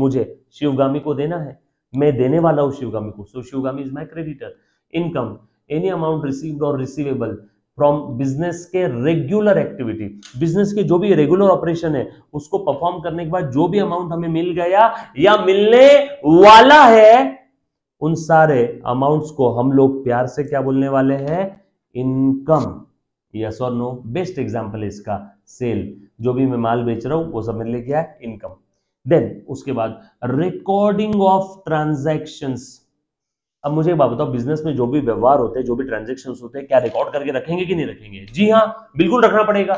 शिवगामी को देना है, मैं देने वाला हूँ शिवगामी को, सो शिवगामी is my creditor. Income, any amount received और रिसीवेबल फ्रॉम बिजनेस के रेगुलर एक्टिविटी, बिजनेस के जो भी रेगुलर ऑपरेशन है उसको परफॉर्म करने के बाद जो भी अमाउंट हमें मिल गया या मिलने वाला है, उन सारे अमाउंट्स को हम लोग प्यार से क्या बोलने वाले हैं, इनकम। यस और नो। बेस्ट एग्जांपल है इसका सेल, जो भी मैं माल बेच रहा हूं वो सब मेरे लिए क्या है, इनकम। देन उसके बाद रिकॉर्डिंग ऑफ ट्रांजैक्शंस। अब मुझे एक बात बताओ, बिजनेस में जो भी व्यवहार होते हैं, जो भी ट्रांजैक्शंस होते हैं, क्या रिकॉर्ड करके रखेंगे कि नहीं रखेंगे? जी हाँ, बिल्कुल रखना पड़ेगा,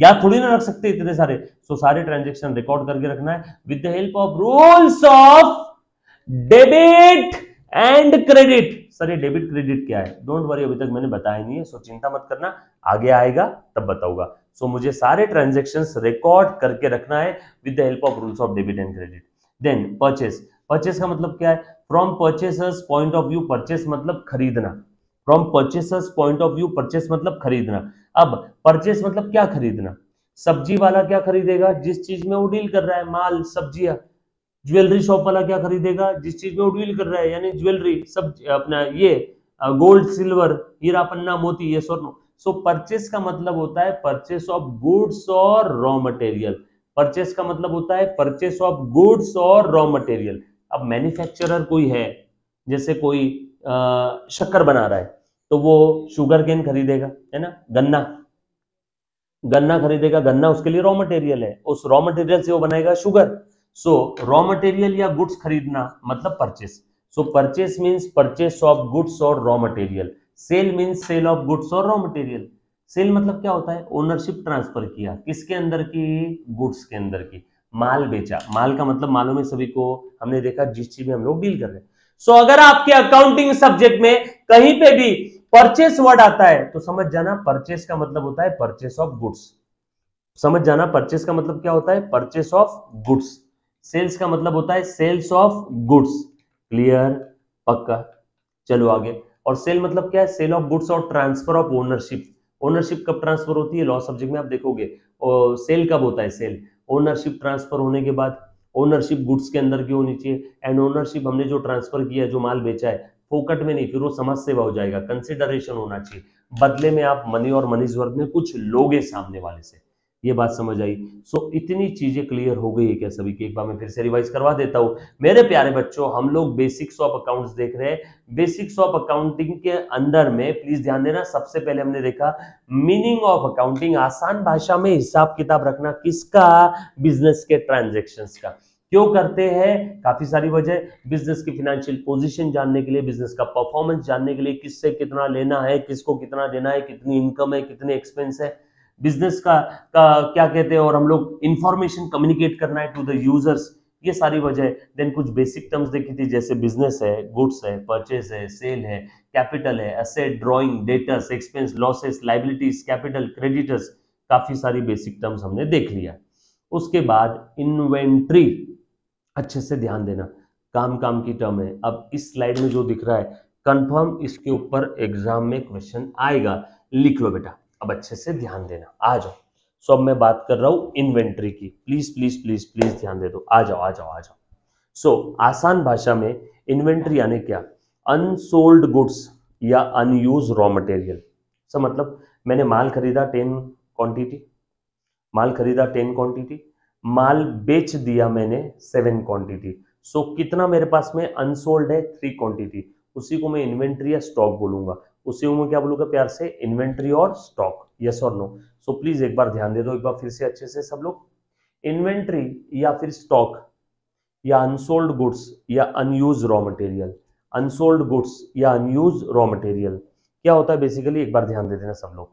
यार थोड़ी ना रख सकते इतने सारे। सो सारे ट्रांजैक्शन रिकॉर्ड करके रखना है with the help of rules of debit and credit. Sir ये डेबिट क्रेडिट क्या है? डोंट वरी, अभी तक मैंने बताया नहीं है, सो चिंता मत करना, आगे आएगा तब बताऊंगा। सो मुझे सारे ट्रांजेक्शन रिकॉर्ड करके रखना है with the help of rules of debit and credit. Then purchase, purchase का मतलब क्या है? From purchaser's point of view, purchase मतलब खरीदना, from purchaser's point of view, purchase मतलब खरीदना। अब परचेस मतलब क्या खरीदना? सब्जी वाला क्या खरीदेगा? जिस चीज में वो डील कर रहा है, माल, सब्जियां। ज्वेलरी शॉप वाला क्या खरीदेगा? जिस चीज में वो डील कर रहा है, यानी ज्वेलरी, सब अपना ये गोल्ड सिल्वर, हीरा पन्ना मोती, ये स्वर्ण। सो परचेस का मतलब होता है परचेस ऑफ गुड्स और रॉ मटेरियल। परचेस का मतलब होता है परचेस ऑफ गुड्स और रॉ मटेरियल। अब मैन्युफैक्चरर कोई है, जैसे कोई शक्कर बना रहा है तो वो शुगर केन खरीदेगा, है ना, गन्ना खरीदेगा, गन्ना उसके लिए रॉ मटेरियल है, उस रॉ मटेरियल से वो बनाएगा शुगर। सो रॉ मटेरियल या गुड्स खरीदना मतलब purchase. So purchase means purchase of goods और raw material. Sale means sale of goods और रॉ मटेरियल। सेल मतलब क्या होता है, ओनरशिप ट्रांसफर किया, किसके अंदर की, गुड्स के अंदर की, माल बेचा। माल का मतलब मालूम है सभी को, हमने देखा जिस चीज में हम लोग डील कर रहे हैं। सो अगर आपके अकाउंटिंग सब्जेक्ट में कहीं पे भी परचेस वर्ड आता है तो समझ जाना परचेस का मतलब होता है परचेस ऑफ गुड्स। समझ जाना परचेस का मतलब क्या होता है, परचेस ऑफ गुड्स। सेल्स का मतलब होता है सेल्स ऑफ गुड्स। क्लियर, पक्का। चलो आगे। और सेल मतलब क्या है, सेल ऑफ गुड्स और ट्रांसफर ऑफ ओनरशिप। ओनरशिप कब ट्रांसफर होती है, लॉ सब्जेक्ट में आप देखोगे। और सेल कब होता है, सेल ओनरशिप ट्रांसफर होने के बाद। ओनरशिप गुड्स के अंदर की होनी चाहिए, एंड ओनरशिप हमने जो ट्रांसफर किया, जो माल बेचा है, फोकट में नहीं, फिर वो समाज सेवा हो जाएगा। कंसिडरेशन होना चाहिए, बदले में आप मनी और मनीज वर्ग में कुछ लोगे सामने वाले से। ये बात समझ आई। सो इतनी चीजें क्लियर हो गई है क्या सभी की? एक बार मैं फिर से रिवाइज करवा देता हूँ मेरे प्यारे बच्चों। हम लोग बेसिक्स ऑफ अकाउंट्स देख रहे हैं। बेसिक्स ऑफ अकाउंटिंग के अंदर में प्लीज ध्यान देना, सबसे पहले हमने देखा मीनिंग ऑफ अकाउंटिंग, आसान भाषा में हिसाब किताब रखना किसका, बिजनेस के ट्रांजेक्शन्स का। क्यों करते हैं, काफी सारी वजह, बिजनेस की फाइनेंशियल पोजीशन जानने के लिए, बिजनेस का परफॉर्मेंस जानने के लिए, किससे कितना लेना है, किसको कितना देना है, कितनी इनकम है, कितने एक्सपेंस है, बिजनेस का क्या कहते हैं, और हम लोग इंफॉर्मेशन कम्युनिकेट करना है टू द यूजर्स, ये सारी वजह। देन कुछ बेसिक टर्म्स देखी थी, जैसे बिजनेस है, गुड्स है, परचेज है, सेल है, कैपिटल है, asset, drawing, debtors, expense, losses, liabilities, capital, creditors, काफी सारी बेसिक टर्म्स हमने देख लिया। उसके बाद इन्वेंट्री, अच्छे से ध्यान देना, काम की टर्म है। अब इस स्लाइड में जो दिख रहा है कंफर्म इसके ऊपर एग्जाम में क्वेश्चन आएगा, लिख लो बेटा, अब अच्छे से ध्यान देना। आ जाओ, सो मैं बात कर रहा हूं इन्वेंट्री की, प्लीज प्लीज प्लीज प्लीज ध्यान दे दो। आ जाओ। सो आसान भाषा में इन्वेंट्री यानी क्या, अनसोल्ड गुड्स या अनयूज रॉ मटेरियल। सो मतलब मैंने माल खरीदा 10 क्वांटिटी, माल बेच दिया मैंने 7 क्वांटिटी। सो कितना मेरे पास में अनसोल्ड है, 3 क्वांटिटी, उसी को मैं इन्वेंट्री या स्टॉक बोलूंगा। उसी को मैं क्या बोलूंगा प्यार से, इन्वेंट्री और स्टॉक। यस और नो? सो प्लीज एक बार ध्यान दे दो, एक बार फिर से अच्छे से सब लोग। इन्वेंट्री या फिर स्टॉक या अनसोल्ड गुड्स या unused raw material, unsold goods या अनयूज रॉ मटेरियल क्या होता है बेसिकली, एक बार ध्यान दे देना सब लोग।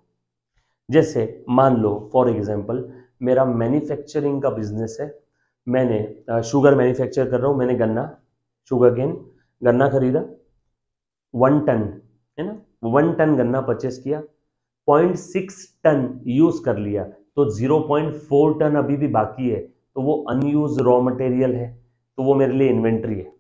जैसे मान लो फॉर एग्जाम्पल मेरा मैन्युफैक्चरिंग का बिजनेस है, मैंने शुगर मैन्युफैक्चर कर रहा हूँ, मैंने गन्ना खरीदा 1 टन, है ना, 1 टन गन्ना परचेस किया, 0.6 टन यूज कर लिया, तो 0.4 टन अभी भी बाकी है, तो वो अनयूज रॉ मटेरियल है, तो वो मेरे लिए इन्वेंट्री है।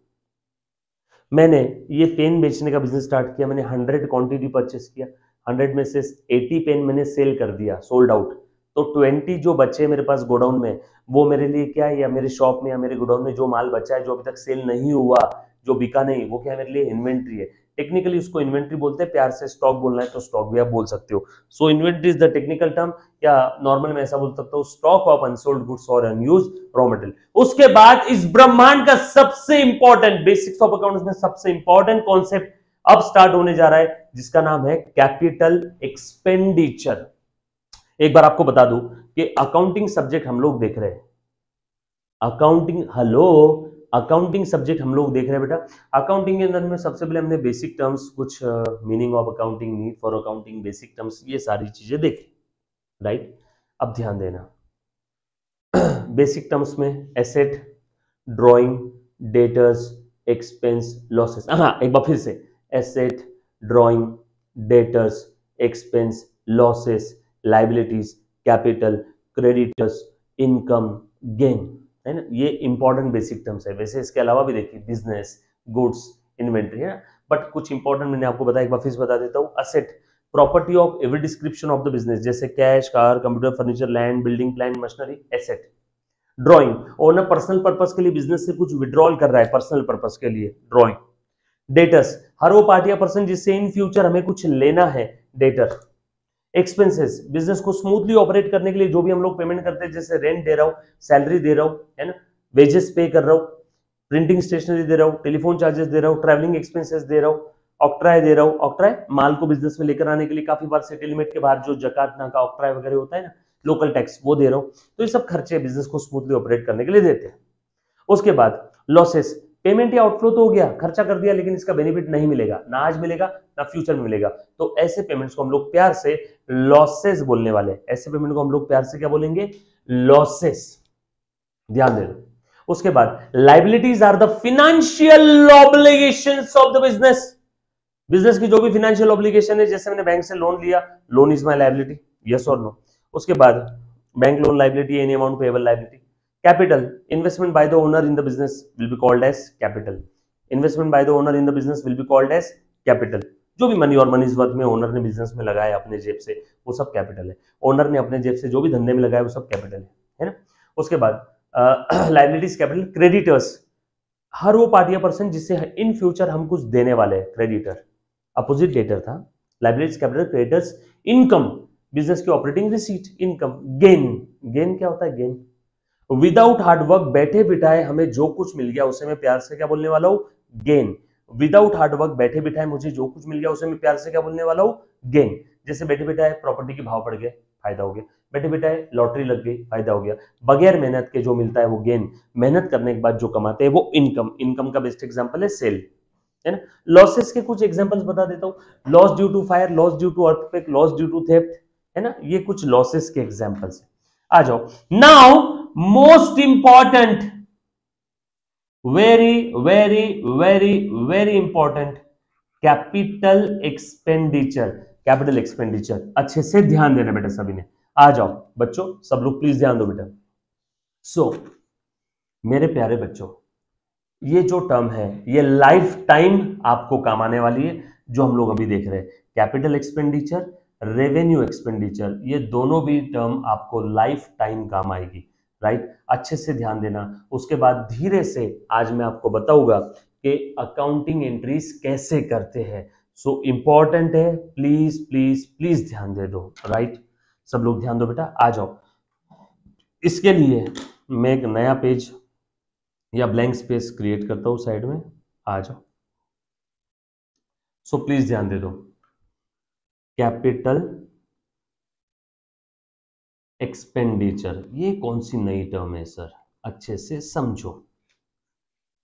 मैंने ये पेन बेचने का बिजनेस स्टार्ट किया, मैंने 100 क्वांटिटी परचेस किया, 100 में से 80 पेन मैंने सेल कर दिया, सोल्ड आउट, तो 20 जो बचे मेरे पास गोडाउन में, वो मेरे लिए क्या है, या मेरे शॉप में या मेरे गोडाउन में जो माल बचा है, जो अभी तक सेल नहीं हुआ, जो बिका नहीं, वो क्या है मेरे लिए, इन्वेंट्री है। टेक्निकली उसको इन्वेंट्री बोलते हैं, प्यार से स्टॉक बोलना है तो स्टॉक भी आप बोल सकते हो। So inventory is the technical term, या नॉर्मल में ऐसा बोल सकता हूँ, स्टॉक ऑफ अनसोल्ड गुड्स और अनयूज रॉ मटेरियल। उसके बाद इस ब्रह्मांड का सबसे इंपॉर्टेंट, बेसिक्स ऑफ अकाउंट्स में सबसे इंपॉर्टेंट कॉन्सेप्ट अब स्टार्ट होने जा रहा है, जिसका नाम है कैपिटल एक्सपेंडिचर। एक बार आपको बता दूं कि अकाउंटिंग सब्जेक्ट हम लोग देख रहे हैं, अकाउंटिंग सब्जेक्ट हम लोग देख रहे हैं बेटा। अकाउंटिंग के अंदर में सबसे पहले हमने बेसिक टर्म्स, कुछ meaning of accounting, need for accounting, basic terms, ये सारी चीजें देखी, राइट। अब ध्यान देना बेसिक टर्म्स में asset, drawing, debtors, expense, losses. हाँ, एक बार फिर से, asset, drawing, debtors, expense, losses, liabilities, capital, creditors, income, gain, है ना, ये इंपॉर्टेंट बेसिक टर्म्स है। वैसे इसके अलावा भी देखिए बिजनेस, गुड्स, इन्वेंट्री, है ना, बट कुछ इंपॉर्टेंट मैंने आपको बताया, एक बार फिर बता देता हूँ। Asset, property of every description of the business, जैसे cash, car, computer, furniture, land, building, plant, machinery, asset. Drawing, owner personal purpose के लिए बिजनेस से कुछ विड्रॉल कर रहा है, पर्सनल पर्पज के लिए ड्रॉइंग। डेटर्स, हर वो पार्टी या पर्सन जिससे इन फ्यूचर हमें कुछ लेना है, डेटर। एक्सपेंसेस, बिजनेस को स्मूथली ऑपरेट करने के लिए जो भी हम लोग पेमेंट करते हैं, जैसे रेंट दे रहा हूँ, सैलरी दे रहा हूँ, है ना, वेजेस पे कर रहा हूँ, प्रिंटिंग स्टेशनरी दे रहा हूँ, टेलीफोन चार्जेस दे रहा हूँ, ट्रैवलिंग एक्सपेंसेस दे रहा हूँ, ऑक्ट्राय दे रहा हूँ। ऑक्ट्राय माल को बिजनेस में लेकर आने के लिए, काफी बार सिटी लिमिट के बाहर जो जकात ना का ऑक्ट्राय वगैरह होता है ना, लोकल टैक्स, वो दे रहा हूँ। तो ये सब खर्चे बिजनेस को स्मूथली ऑपरेट करने के लिए देते हैं। उसके बाद लॉसेस, पेमेंट या आउटफ्लो तो हो गया, खर्चा कर दिया, लेकिन इसका बेनिफिट नहीं मिलेगा, ना आज मिलेगा ना फ्यूचर में मिलेगा। तो ऐसे पेमेंट्स को हम लोग प्यार से लॉसेस बोलने वाले हैं। ऐसे पेमेंट को हम लोग प्यार से क्या बोलेंगे? लॉसेस। ध्यान दे दो। उसके बाद liabilities are the financial obligations of the business. Business की जो भी फाइनेंशियल ऑब्लिगेशन है, जैसे मैंने बैंक से लोन लिया, loan is my liability, yes और नो। उसके बाद bank loan liability, any amount payable liability. Capital, investment by the owner in the business will be called as capital. Investment by the owner in the business will be called as capital. जो भी money और money is worth में owner ने business में लगाया अपने जेब से, वो सब कैपिटल है। ओनर ने अपने जेब से जो भी धंधे में लगाया वो सब कैपिटल है ना। उसके बाद लायबिलिटीज कैपिटल, क्रेडिटर्स, हर वो पार्टी या पर्सन जिससे इन फ्यूचर हम कुछ देने वाले हैं, क्रेडिटर। अपोजिट डेटर था। Liabilities capital, creditors. Income, business की operating receipt, income. Gain, gain क्या होता है? गेन, विदाउट हार्डवर्क, बैठे बिठाए हमें जो कुछ मिल गया उसे मैं प्यार से क्या बोलने वाला हूं? गेन। विदाउट हार्डवर्क, बैठे बिठाए मुझे जो कुछ मिल गया उसे मैं प्यार से क्या बोलने वाला हूं? गेन। जैसे बैठे बिठाए प्रॉपर्टी के भाव बढ़ गए, फायदा हो गया। बैठे बिठाए लॉटरी लग गई, फायदा हो गया। बगैर मेहनत के जो मिलता है वो गेन। मेहनत करने के बाद जो कमाते हैं वो इनकम। इनकम का बेस्ट एग्जाम्पल है सेल, है ना। लॉसेस के कुछ एग्जाम्पल्स बता देता हूँ। Loss due to fire, loss due to earthquake, loss due to theft, है ना। ये कुछ लॉसेस के एग्जाम्पल्स है। आ जाओ now, most important, very very very very important, capital expenditure. Capital expenditure अच्छे से ध्यान देना बेटा सभी ने। आ जाओ बच्चों, सब लोग प्लीज ध्यान दो बेटा। मेरे प्यारे बच्चों, ये जो टर्म है ये लाइफ टाइम आपको काम आने वाली है। जो हम लोग अभी देख रहे हैं कैपिटल एक्सपेंडिचर, रेवेन्यू एक्सपेंडिचर, ये दोनों भी टर्म आपको लाइफ टाइम काम आएगी, राइट। अच्छे से ध्यान देना। उसके बाद धीरे से आज मैं आपको बताऊंगा कि अकाउंटिंग एंट्रीज कैसे करते हैं। सो इंपॉर्टेंट है, प्लीज प्लीज प्लीज ध्यान दे दो, राइट। सब लोग ध्यान दो बेटा। आ जाओ, इसके लिए मैं एक नया पेज या ब्लैंक स्पेस क्रिएट करता हूँ साइड में। आ जाओ, सो प्लीज ध्यान दे दो। कैपिटल एक्सपेंडिचर, ये कौन सी नई टर्म है सर? अच्छे से समझो।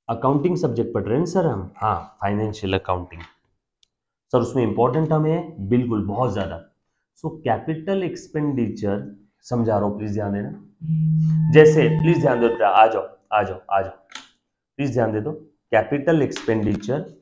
अकाउंटिंग सब्जेक्ट पढ़ रहे हैं सर हम, हाँ, फाइनेंशियल अकाउंटिंग सर, उसमें इंपॉर्टेंट टर्म है, बिल्कुल, बहुत ज्यादा। सो कैपिटल एक्सपेंडिचर समझा रहा हूँ, प्लीज ध्यान देना। जैसे प्लीज ध्यान दो, आ जाओ आ जाओ आ जाओ, प्लीज ध्यान दे दो। Capital expenditure